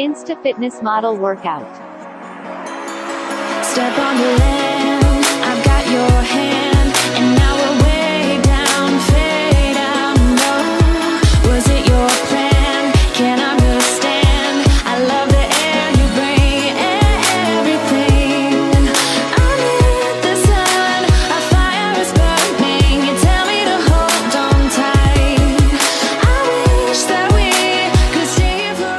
Insta Fitness Model Workout. Step on the land, I've got your hand, and now we're way down, fade out low. Was it your plan? Can't understand. I love the air you bring, everything. I'm in the sun, our fire is burning. You tell me to hold on tight. I wish that we could stay here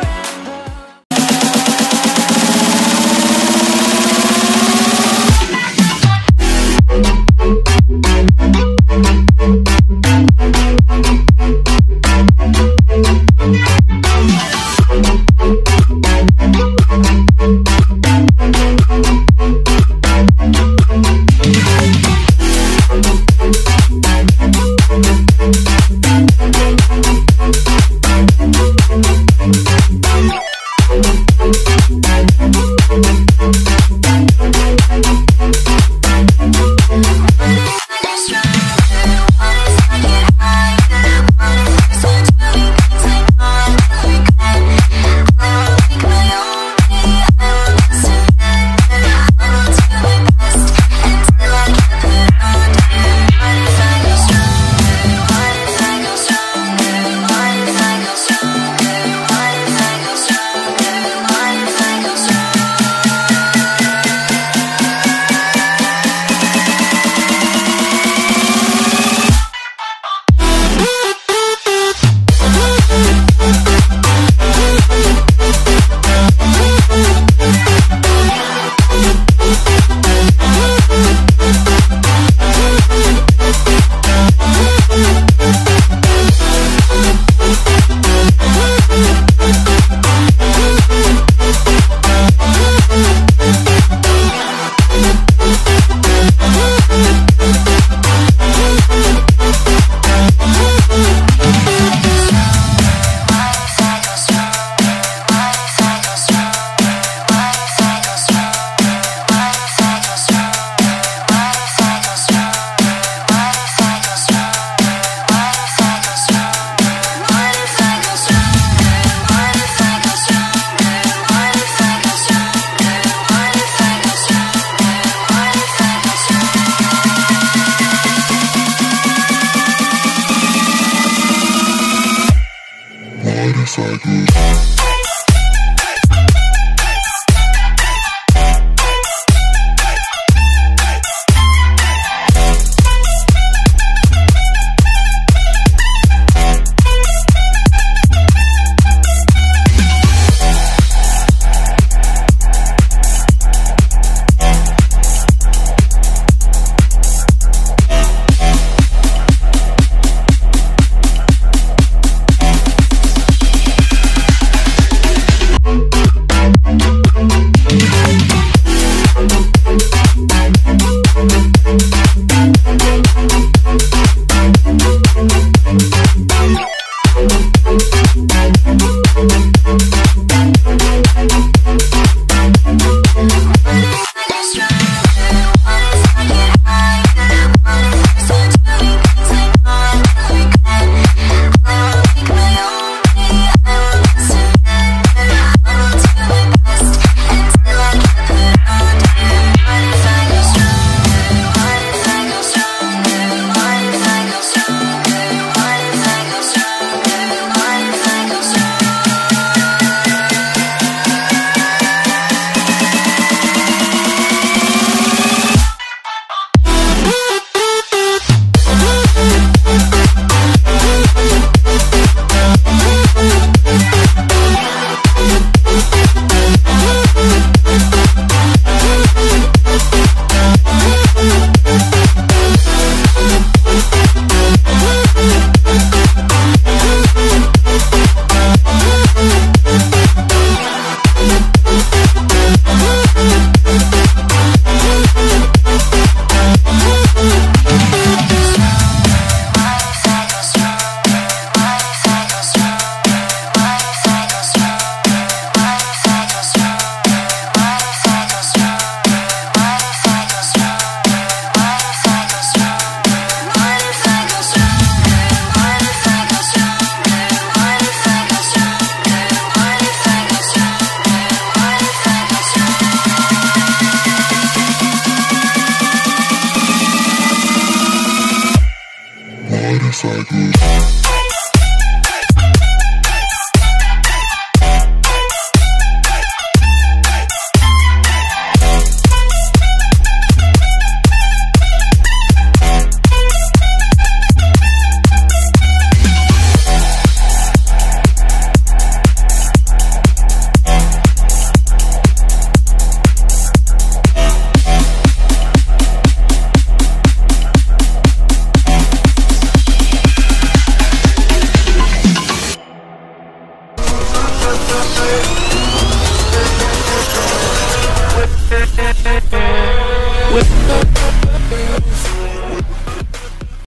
like me.